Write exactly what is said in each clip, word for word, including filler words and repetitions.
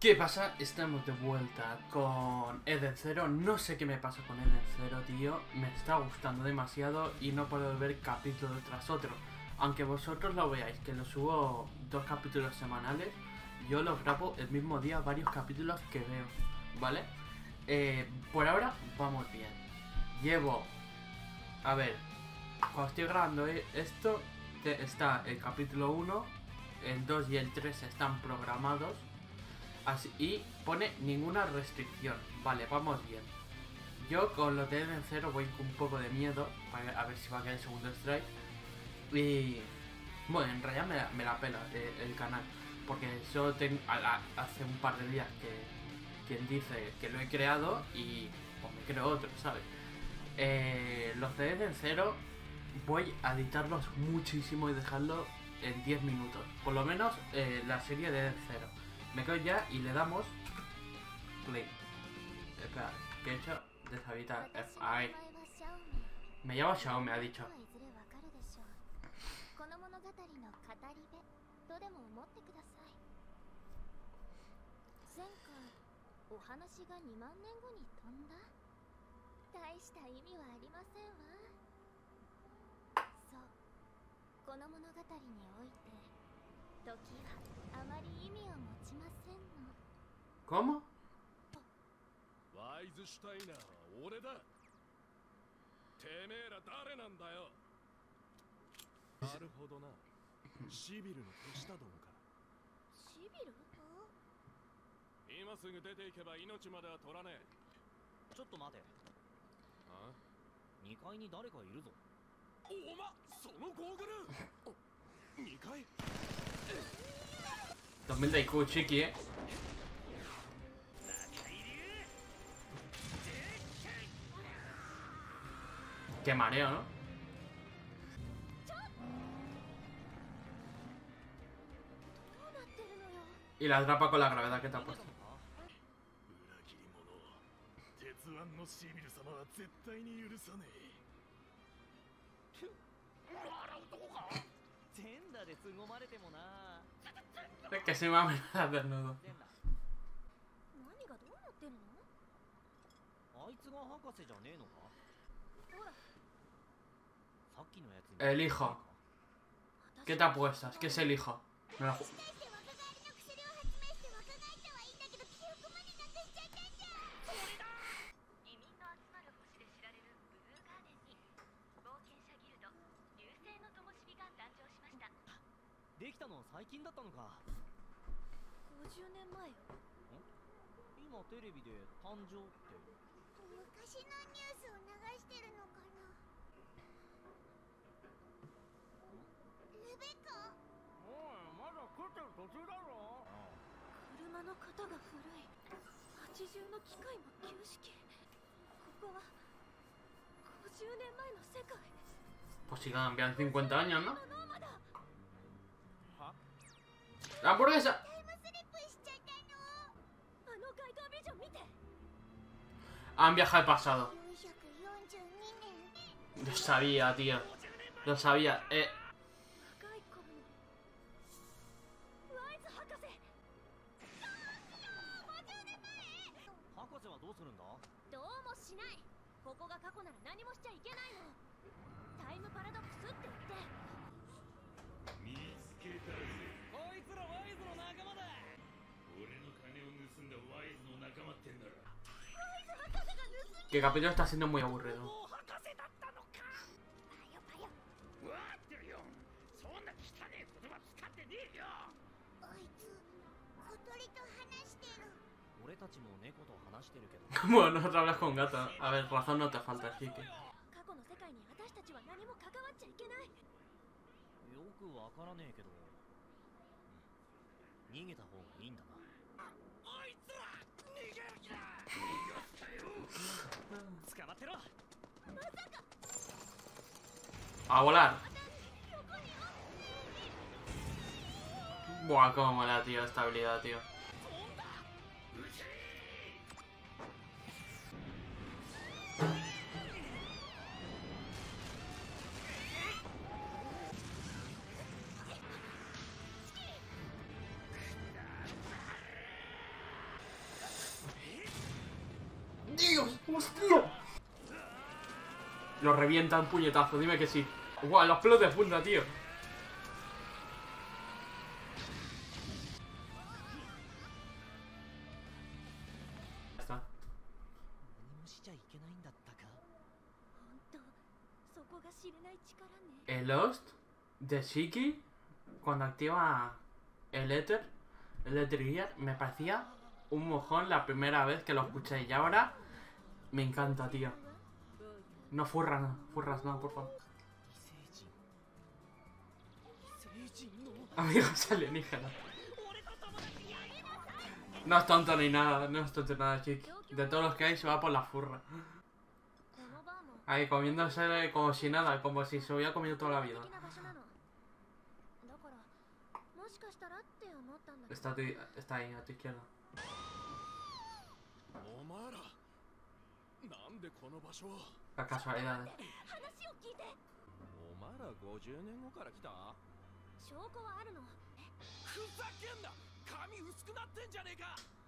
¿Qué pasa? Estamos de vuelta con Edens Zero. No sé qué me pasa con Edens Zero, tío. Me está gustando demasiado y no puedo ver capítulo tras otro. Aunque vosotros lo veáis, que lo subo dos capítulos semanales, yo los grabo el mismo día varios capítulos que veo, ¿vale? Eh, por ahora vamos bien. Llevo... A ver, cuando estoy grabando esto, te está el capítulo uno, el dos y el tres están programados. Así, y pone ninguna restricción. Vale, vamos bien. Yo con lo de Edens Zero voy con un poco de miedo, para, a ver si va a caer el segundo strike. Y... bueno, en realidad me la, me la pela eh, el canal, porque solo tengo, a la, hace un par de días que quien dice que lo he creado y pues me creo otro, ¿sabes? Eh, los de Edens Zero voy a editarlos muchísimo y dejarlo en diez minutos. Por lo menos eh, la serie de Edens Zero. Me quedo ya y le damos play. Espera, que he hecho deshabilitar. Ahí. Me llamo Shao, me ha dicho. ¿Cómo? dos mil de I Q, Shiki, eh. Qué mareo, ¿no? Y la atrapa con la gravedad que te ha puesto. Es que se me ha desnudo. El hijo. ¿Qué te apuestas? ¿Qué es el hijo? Me la juego. Pues si cambian cincuenta años, ¿no? ¡La hamburguesa! Han viajado al pasado. Lo sabía, tío. Lo sabía. Eh. Que el capítulo está siendo muy aburrido. Bueno, no te hablas con gata. A ver, razón no te falta, así que... A volar. Buah, cómo mola, tío, esta habilidad, tío. ¡Dios! ¡Hostia! Lo revientan puñetazo, dime que sí. ¡Guau! Los pelos de punta, tío. Ya está. El host de Shiki, cuando activa el Ether, el Ether Gear, me parecía un mojón la primera vez que lo escuché y ahora me encanta, tío. No furras, no, furras, no, por favor. Amigos alienígenas. No es tonto ni nada, no es tonto nada, Shiki. De todos los que hay se va por la furra. Ahí comiéndose como si nada, como si se hubiera comido toda la vida. Está, está ahí, a tu izquierda. La casualidad.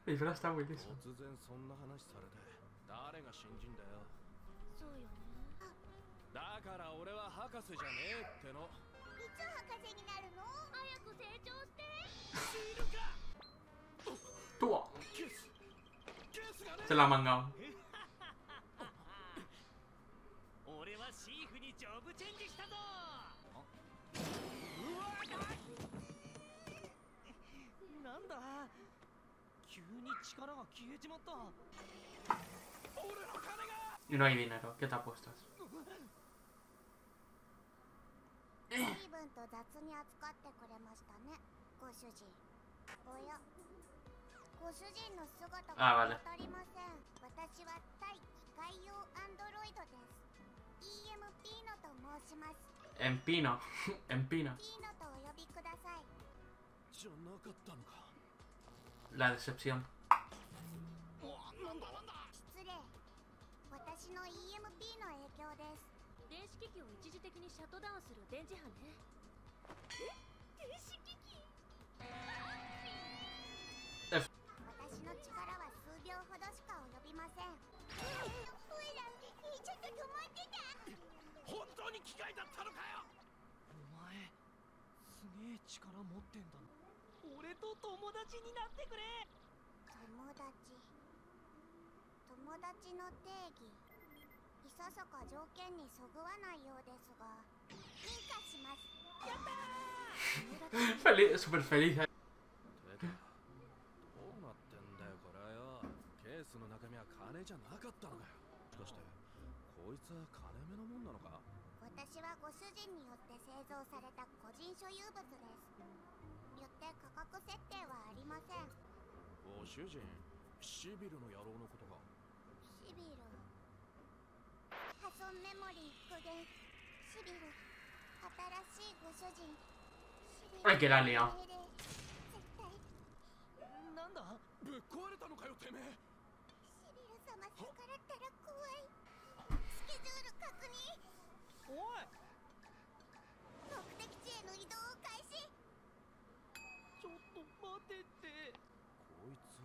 Mi frase está muy lisa. ¡Tú! Se la ha mangado. Y no hay dinero, ¿qué te apuestas? Ah, vale. En pino, en pino. La decepción. Feliz, super feliz. Ay, que la liado.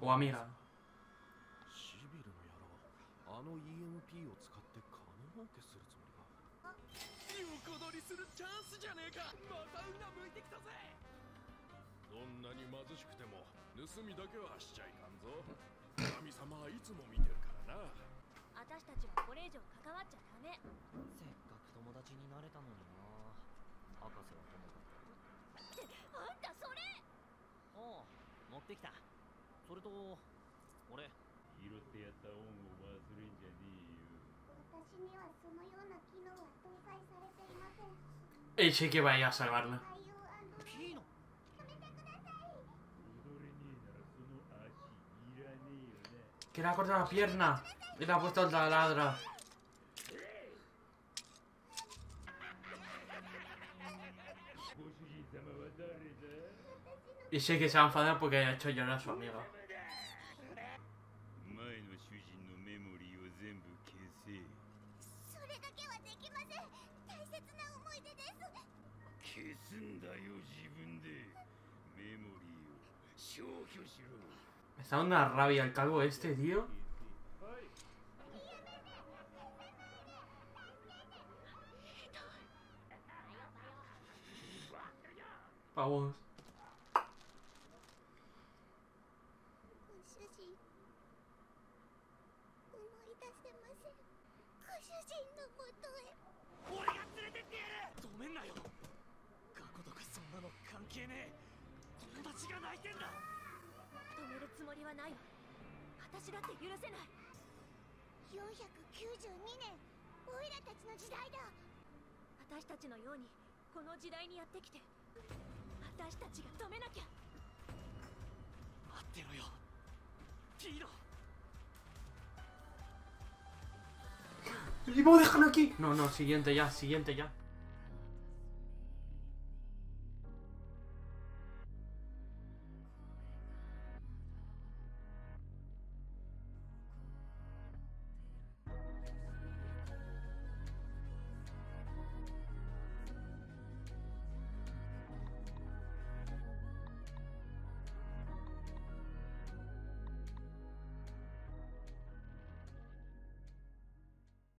O amiga. El Shiki va a ir a salvarme. Que le ha cortado la pierna y le ha puesto el taladro. Y sé que se va a enfadar porque ha hecho llorar a su amigo. Me está dando una rabia el calvo este, tío. hours. ¡Vivo, déjalo aquí! No, no, siguiente ya, siguiente ya.